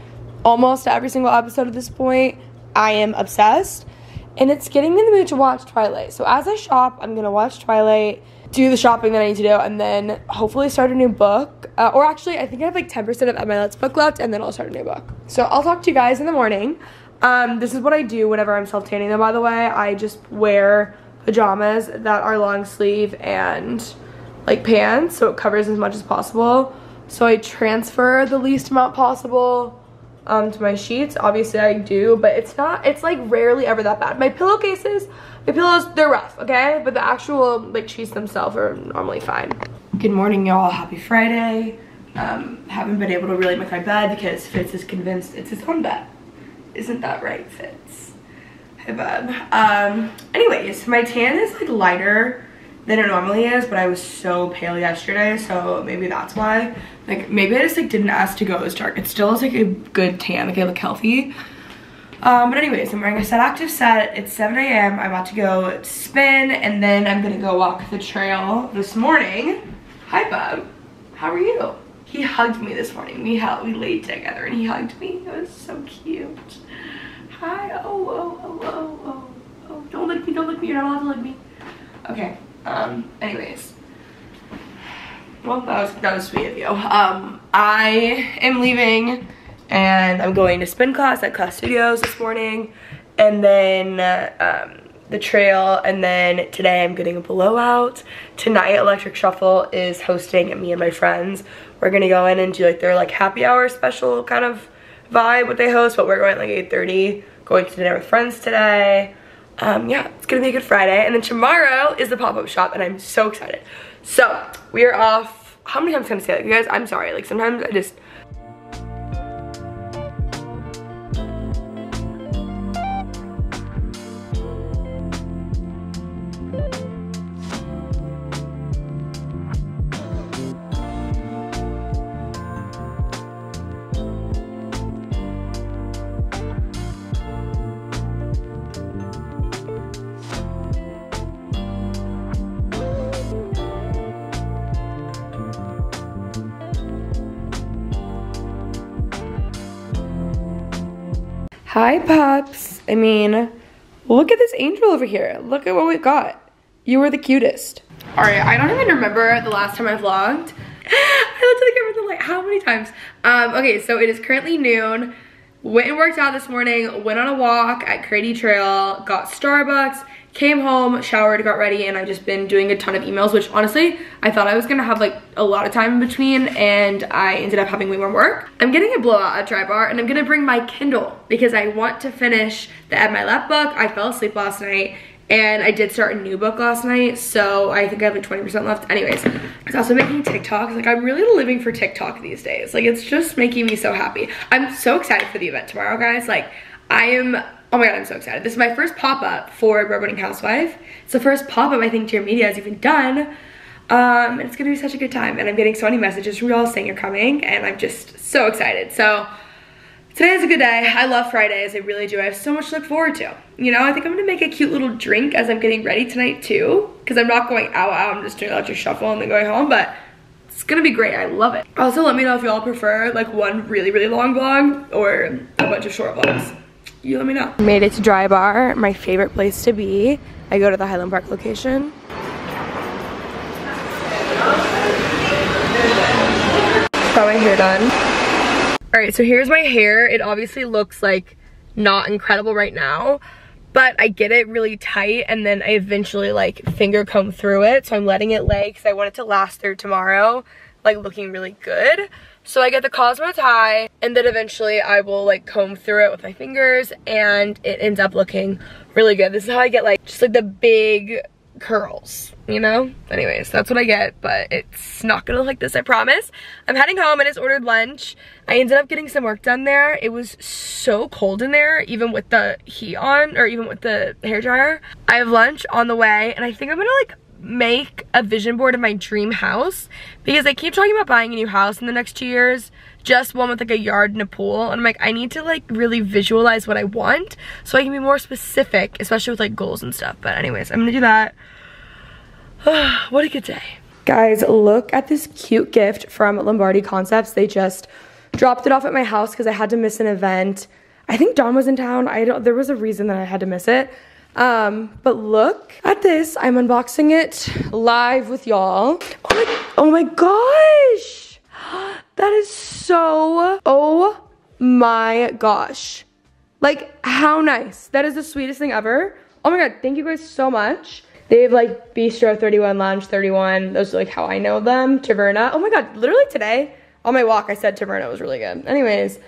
almost to every single episode at this point. I am obsessed. And it's getting me in the mood to watch Twilight. So as I shop, I'm going to watch Twilight, do the shopping that I need to do, and then hopefully start a new book. Uh, or actually, I think I have like ten percent of my Let's Book left, and then I'll start a new book. So I'll talk to you guys in the morning. Um, this is what I do whenever I'm self-tanning, though, by the way. I just wear pajamas that are long sleeve and like pants, so it covers as much as possible. So I transfer the least amount possible Um, to my sheets. Obviously I do, but it's not, it's like rarely ever that bad. My pillowcases, my pillows, they're rough, okay? But the actual like sheets themselves are normally fine. Good morning, y'all. Happy Friday. Um, haven't been able to really make my bed because Fitz is convinced it's his own bed. Isn't that right, Fitz? Hey, bub. Um, anyways, my tan is like lighter than it normally is, but I was so pale yesterday, so maybe that's why. Like, maybe I just like didn't ask to go as dark. It still is like a good tan, like I look healthy. Um, but anyways, I'm wearing a Set Active set. It's seven A M I'm about to go spin, and then I'm gonna go walk the trail this morning. Hi, bub. How are you? He hugged me this morning. We held, we laid together, and he hugged me. It was so cute. Hi. Oh, oh, oh, oh, oh, oh. Don't lick me. Don't lick me. You're not allowed to lick me. Okay. Um, anyways, well, that was, that was sweet of you. Um, I am leaving and I'm going to spin class at Class Studios this morning, and then, uh, um, the trail, and then today I'm getting a blowout. Tonight, Electric Shuffle is hosting me and my friends. We're gonna go in and do like their like happy hour special kind of vibe what they host, but we're going at like eight thirty, going to dinner with friends today. Um, yeah, it's gonna be a good Friday, and then tomorrow is the pop-up shop, and I'm so excited. So we are off. How many times can I say that, you guys? I'm sorry. Like sometimes I just. Hi, Pops. I mean, look at this angel over here. Look at what we've got. You were the cutest. All right, I don't even remember the last time I vlogged. I looked at the camera and I'm like, how many times? Um, okay, so it is currently noon. Went and worked out this morning, went on a walk at Katy Trail, got Starbucks, came home, showered, got ready, and I've just been doing a ton of emails, which honestly, I thought I was gonna have like a lot of time in between, and I ended up having way more work. I'm getting a blowout at Dry Bar, and I'm gonna bring my Kindle because I want to finish the Ed My Lap book. I fell asleep last night, and I did start a new book last night, so I think I have like twenty percent left. Anyways, I was also making TikToks. Like, I'm really living for TikTok these days. Like, it's just making me so happy. I'm so excited for the event tomorrow, guys. Like, I am, oh my god, I'm so excited. This is my first pop-up for Breadwinning Housewife. It's the first pop-up I think Dear Media has even done. Um, and it's gonna be such a good time. And I'm getting so many messages from y'all saying you're coming, and I'm just so excited. So, today is a good day. I love Fridays, I really do. I have so much to look forward to. You know, I think I'm gonna make a cute little drink as I'm getting ready tonight too, because I'm not going out out, I'm just doing Electric Shuffle and then going home, but it's gonna be great, I love it. Also, let me know if y'all prefer like one really, really long vlog or a bunch of short vlogs. You let me know. Made it to Dry Bar, my favorite place to be. I go to the Highland Park location. Got my hair done. All right, so here's my hair. It obviously looks like not incredible right now, but I get it really tight and then I eventually like finger comb through it. So I'm letting it lay because I want it to last through tomorrow, like looking really good. So I get the Cosmo tie and then eventually I will like comb through it with my fingers and it ends up looking really good. This is how I get like just like the big curls, you know? Anyways, that's what I get, but it's not gonna look like this, I promise. I'm heading home. I just ordered lunch. I ended up getting some work done there. It was so cold in there, even with the heat on, or even with the hairdryer. I have lunch on the way, and I think I'm gonna like make a vision board of my dream house, because I keep talking about buying a new house in the next two years, just one with like a yard and a pool, and I'm like, I need to like really visualize what I want so I can be more specific, especially with like goals and stuff. But anyways, I'm gonna do that. What a good day. Guys, look at this cute gift from Lombardi Concepts. They just dropped it off at my house because I had to miss an event. I think Dawn was in town. I don't, there was a reason that I had to miss it. Um, but look at this. I'm unboxing it live with y'all. Oh, oh my gosh. That is so, oh my gosh. Like, how nice. That is the sweetest thing ever. Oh my god, thank you guys so much. They have like Bistro thirty-one, Lounge thirty-one. Those are like how I know them. Taverna. Oh my god, literally today on my walk I said Taverna was really good. Anyways,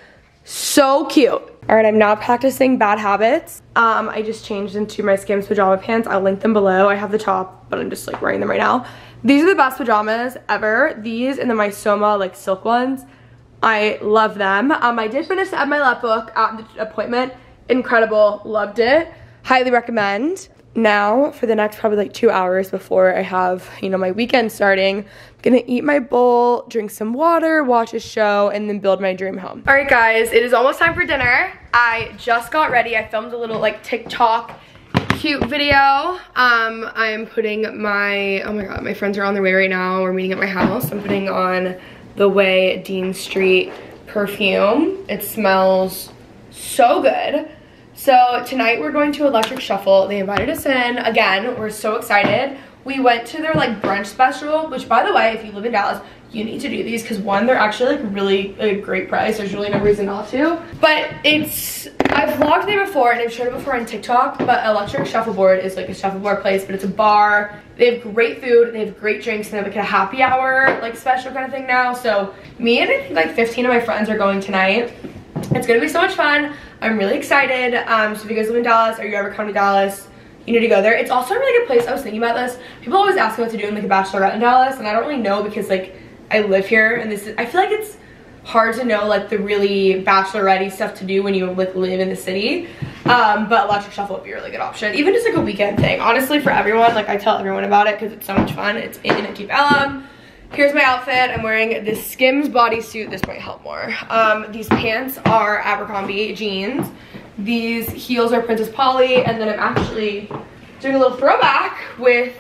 so cute. All right, I'm not practicing bad habits. Um, I just changed into my Skims pajama pants. I'll link them below. I have the top, but I'm just like wearing them right now. These are the best pajamas ever. These and then my Soma like silk ones. I love them. Um, I did finish the Ed My Lap book at the appointment. Incredible, loved it. Highly recommend. Now for the next probably like two hours before I have, you know, my weekend starting, I'm gonna eat my bowl, drink some water, watch a show, and then build my dream home. All right guys, it is almost time for dinner. I just got ready. I filmed a little like TikTok cute video. Um, I'm putting my, oh my god, my friends are on their way right now. We're meeting at my house. I'm putting on the Way Dean Street perfume. It smells so good. So tonight we're going to Electric Shuffle. They invited us in. Again, we're so excited. We went to their like brunch special, which by the way, if you live in Dallas, you need to do these because one, they're actually like really a great price. There's really no reason not to. But it's, I've vlogged there before and I've showed it before on TikTok, but Electric Shuffleboard is like a shuffleboard place, but it's a bar. They have great food, they have great drinks, and they have like a happy hour like special kind of thing now. So me and I think like fifteen of my friends are going tonight. It's gonna be so much fun. I'm really excited. Um, so if you guys live in Dallas or you ever come to Dallas, you need to go there. It's also a really good place. I was thinking about this. People always ask me what to do in like a bachelorette in Dallas, and I don't really know because like I live here, and this is, I feel like it's hard to know like the really bachelorette-y stuff to do when you like live in the city. Um, but Electric Shuffle would be a really good option. Even just like a weekend thing. Honestly, for everyone, like I tell everyone about it because it's so much fun. It's in a Deep Ellum. Here's my outfit. I'm wearing this Skims bodysuit. This might help more. Um, these pants are Abercrombie jeans. These heels are Princess Polly. And then I'm actually doing a little throwback with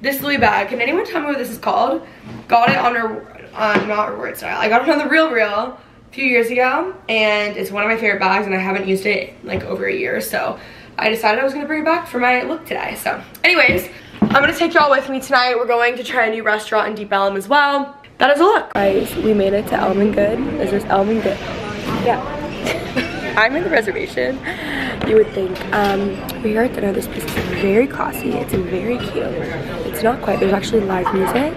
this Louis bag. Can anyone tell me what this is called? Got it on her, uh, not her word style. I got it on the Real Real. few years ago, and it's one of my favorite bags, and I haven't used it in like over a year, so I decided I was gonna bring it back for my look today. So anyways, I'm gonna take y'all with me tonight. We're going to try a new restaurant in Deep Ellum as well. That is a look. Guys, we made it to Elm and Good. Is this Elm and Good? Yeah. I'm in the reservation. You would think. Um, we're here at dinner. This place is very classy. It's very cute. It's not quite. There's actually live music.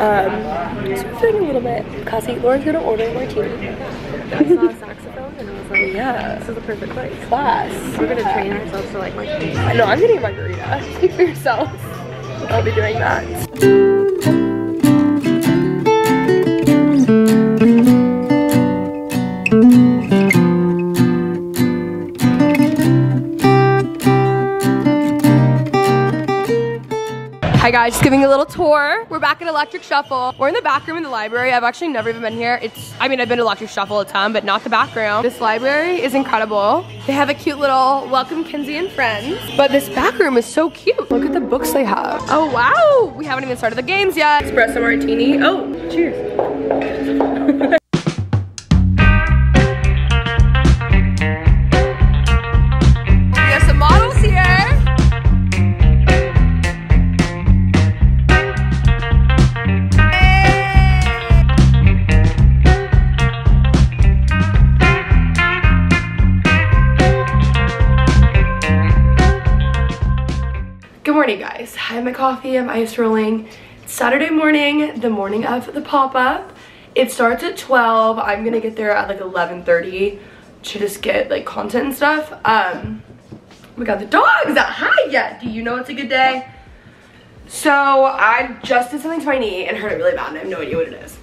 Um, so we're feeling a little bit classy. Lauren's gonna order a martini. I saw a saxophone and I was like, yeah, this is the perfect place. Class. We're gonna train ourselves to like margarita. No, I'm getting a margarita. Take for yourself. I'll be doing that. Hi guys, just giving a little tour. We're back at Electric Shuffle. We're in the back room in the library. I've actually never even been here. It's, I mean, I've been to Electric Shuffle a ton, but not the back room. This library is incredible. They have a cute little welcome Kinsey and friends, but this back room is so cute. Look at the books they have. Oh wow, we haven't even started the games yet. Espresso martini, oh, cheers. I have my coffee, I'm ice rolling. It's Saturday morning, the morning of the pop-up. It starts at twelve. I'm gonna get there at like eleven thirty to just get like content and stuff. Um, we got the dogs out. Hi, yeah, do you know it's a good day? So I just did something to my knee and hurt it really bad and I have no idea what it is.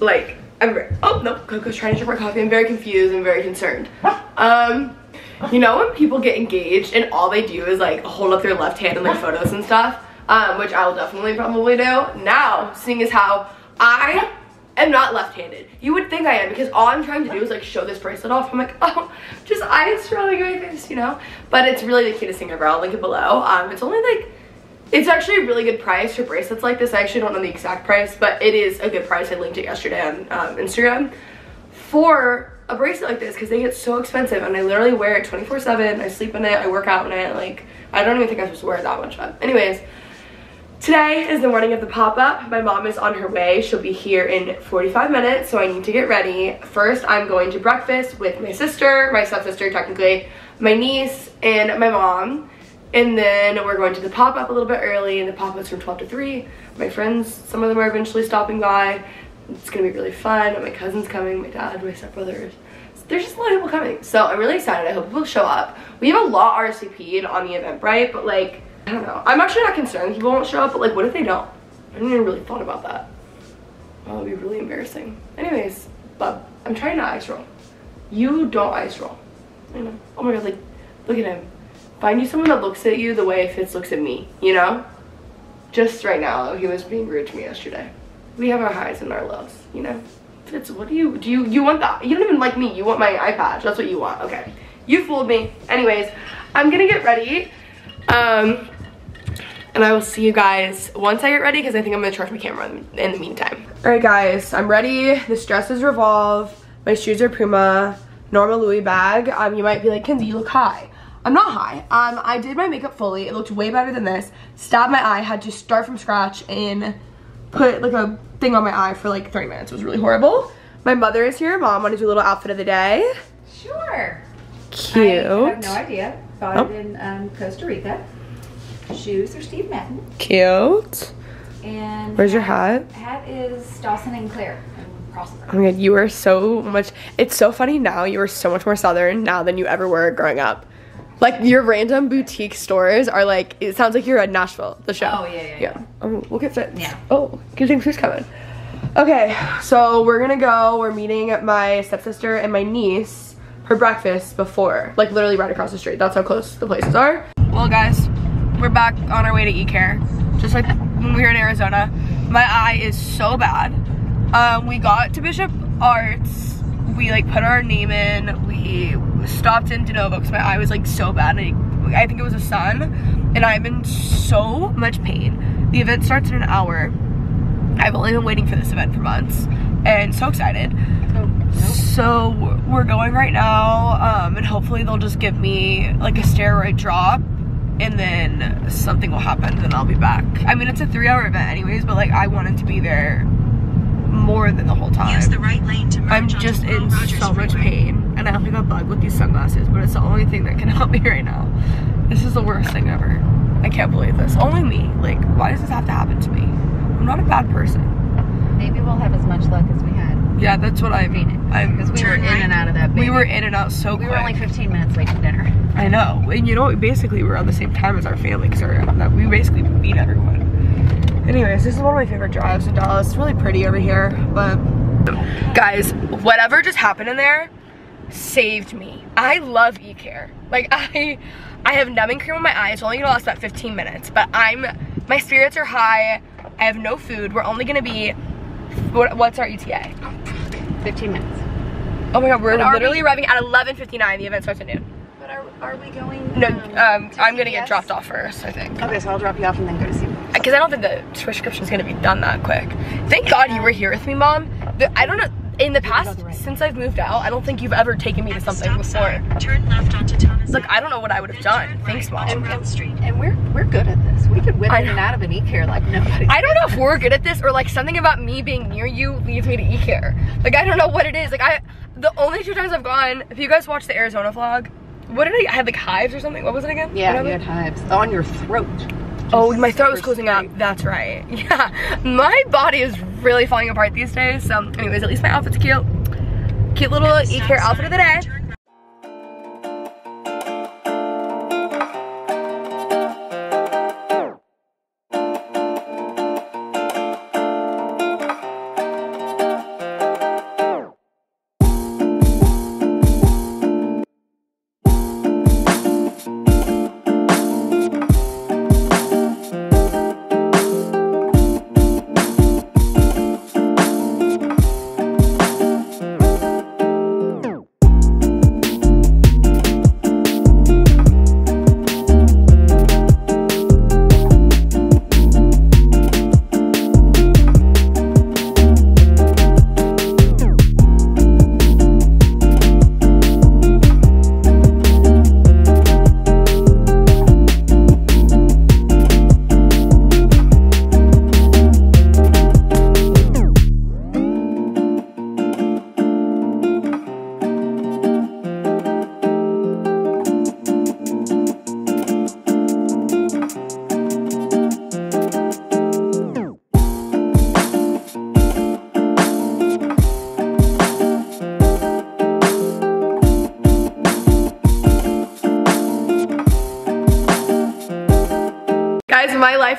Like, I'm very, oh no, Coco's trying to drink my coffee. I'm very confused and very concerned. Um, You know when people get engaged and all they do is like hold up their left hand in their photos and stuff, um, which I will definitely probably do now, seeing as how I am not left-handed. You would think I am because all I'm trying to do is like show this bracelet off. I'm like, oh, just ice rolling like this, you know? But it's really the cutest thing ever. I'll link it below. Um, it's only like, it's actually a really good price for bracelets like this. I actually don't know the exact price, but it is a good price. I linked it yesterday on um, Instagram for a bracelet like this because they get so expensive and I literally wear it twenty-four seven. I sleep in it, I work out in it, like I don't even think I'm supposed to wear it that much. But anyways, today is the morning of the pop-up. My mom is on her way. She'll be here in forty-five minutes, so I need to get ready. First, I'm going to breakfast with my sister, my stepsister technically, my niece, and my mom. And then we're going to the pop-up a little bit early, and the pop-up's from twelve to three. My friends, some of them are eventually stopping by. It's gonna be really fun. My cousin's coming, my dad, my stepbrothers. There's just a lot of people coming. So I'm really excited. I hope people show up. We have a lot R S V P'd on the Eventbrite, but like, I don't know. I'm actually not concerned people won't show up, but like, what if they don't? I haven't even really thought about that. Well, that would be really embarrassing. Anyways, bub, I'm trying not ice roll. You don't ice roll. I know. Oh my god, like, look at him. Find you someone that looks at you the way Fitz looks at me, you know? Just right now, he was being rude to me yesterday. We have our highs and our lows, you know? Fitz, what do you, do you, you want that? You don't even like me, you want my eye patch, that's what you want, okay. You fooled me. Anyways, I'm gonna get ready, um, and I will see you guys once I get ready, because I think I'm gonna charge my camera in, in the meantime. All right guys, I'm ready. This dress is Revolve, my shoes are Puma, normal Louis bag. Um, you might be like, Kinsey, you look high. I'm not high. Um, I did my makeup fully, it looked way better than this. Stabbed my eye, had to start from scratch and put like a thing on my eye for like thirty minutes. It was really horrible. My mother is here. Mom, want to do a little outfit of the day? Sure. Cute. I have no idea. Bought oh. it in um, Costa Rica. Shoes are Steve Madden. Cute. And where's your hat? Hat is Dawson and Claire. And Prosper. Oh my god, you are so much. It's so funny now. You are so much more Southern now than you ever were growing up. Like your random boutique stores are like, it sounds like you're at Nashville, the show. Oh, yeah, yeah, yeah. yeah. Oh, we'll get Fitz. Yeah. Oh, good thing she's coming. Okay, so we're gonna go, we're meeting my stepsister and my niece for breakfast before, like literally right across the street. That's how close the places are. Well guys, we're back on our way to e-care. Just like when we were in Arizona. My eye is so bad. Um, we got to Bishop Arts, we like put our name in, we stopped in de novo because my eye was like so bad. I, I think it was a sun and I'm in so much pain. The event starts in an hour. I've only been waiting for this event for months and so excited. Oh. So we're going right now, um, and hopefully they'll just give me like a steroid drop and then something will happen and I'll be back. I mean, it's a three hour event anyways, but like I wanted to be there more than the whole time. Use the right lane to merge. I'm just in so much pain and I have like a bug with these sunglasses, but it's the only thing that can help me right now. This is the worst thing ever. I can't believe this. Only me. Like, why does this have to happen to me? I'm not a bad person. Maybe we'll have as much luck as we had. Yeah, that's what I mean. Because we were in and out of that baby. We were in and out so quick. We were only fifteen minutes late to dinner. I know. And you know, basically we were on the same time as our family. Because we basically beat everyone. Anyways, this is one of my favorite drives in Dallas. It's really pretty over here. But guys, whatever just happened in there saved me. I love e-care. Like I, I have numbing cream on my eyes. It's only gonna last about fifteen minutes. But I'm, my spirits are high. I have no food. We're only gonna be, what, what's our E T A? fifteen minutes. Oh my god, we're literally we, arriving at eleven fifty-nine. The event starts at noon. But are, are we going? No, um, um, I'm going to get dropped off first, I think. Okay, so I'll drop you off and then go to see. Because I don't think the prescription is going to be done that quick. Thank God you were here with me, Mom. The, I don't know. In the past, right. Since I've moved out, I don't think you've ever taken me to something before. Turn left onto Thomas. Look, I don't know what I would have done. Right. Thanks, Mom. And, and, and we're we're good at this. We could whip in and out of an e-care like nobody. I don't know if we're good at this or like something about me being near you leads me to e-care. Like I don't know what it is. Like I, the only two times I've gone, if you guys watched the Arizona vlog, what did I? I had like hives or something. What was it again? Yeah, Whatever. You had hives on your throat. Just oh, my throat was closing up. That's right. Yeah, my body is really falling apart these days. So, anyways, at least my outfit's cute. Cute little e-care outfit of the day.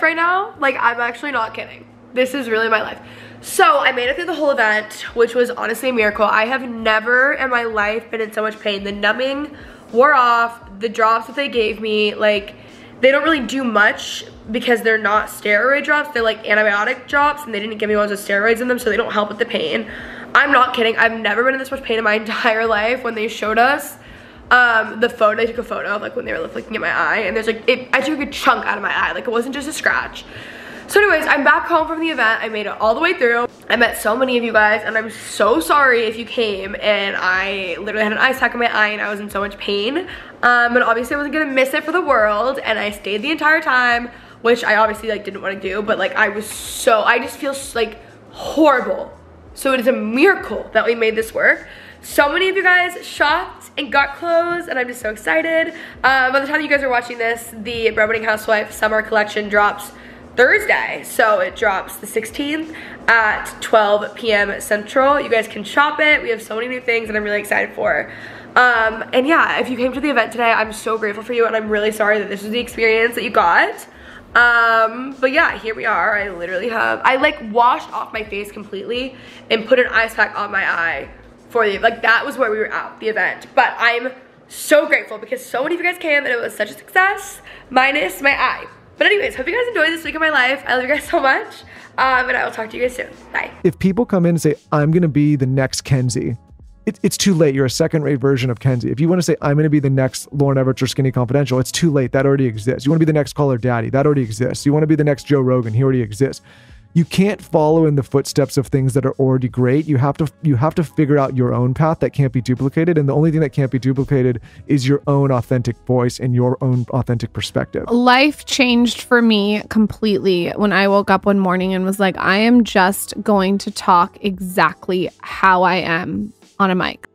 Right now, like I'm actually not kidding. This is really my life. So I made it through the whole event, which was honestly a miracle. I have never in my life been in so much pain. The numbing wore off, the drops that they gave me, like they don't really do much because they're not steroid drops, they're like antibiotic drops, and they didn't give me ones with steroids in them, so they don't help with the pain. I'm not kidding. I've never been in this much pain in my entire life. When they showed us Um, the photo, I took a photo of like when they were looking at my eye, and there's like, it, I took a chunk out of my eye, like it wasn't just a scratch. So anyways, I'm back home from the event, I made it all the way through. I met so many of you guys, and I'm so sorry if you came and I literally had an ice pack in my eye and I was in so much pain. Um, but obviously I wasn't gonna miss it for the world, and I stayed the entire time, which I obviously like didn't wanna do, but like I was so, I just feel like horrible. So it is a miracle that we made this work. So many of you guys shopped and got clothes, and I'm just so excited. Uh, by the time you guys are watching this, the Breadwinning Housewife Summer Collection drops Thursday. So it drops the sixteenth at twelve p m Central. You guys can shop it. We have so many new things that I'm really excited for. Um, and yeah, if you came to the event today, I'm so grateful for you, and I'm really sorry that this was the experience that you got. Um, but yeah, here we are. I literally have, I like washed off my face completely and put an ice pack on my eye. For the, like that was where we were at, the event. But I'm so grateful because so many of you guys came and it was such a success, minus my eye. But anyways, hope you guys enjoyed this week of my life. I love you guys so much. Um, and I will talk to you guys soon. Bye. If people come in and say, I'm gonna be the next Kenzie, it, it's too late. You're a second rate version of Kenzie. If you wanna say, I'm gonna be the next Lauren Everett or Skinny Confidential, it's too late, that already exists. You wanna be the next Caller Daddy, that already exists. You wanna be the next Joe Rogan, he already exists. you can't follow in the footsteps of things that are already great. You have to you have to figure out your own path that can't be duplicated, and the only thing that can't be duplicated is your own authentic voice and your own authentic perspective. Life changed for me completely when I woke up one morning and was like, I am just going to talk exactly how I am on a mic.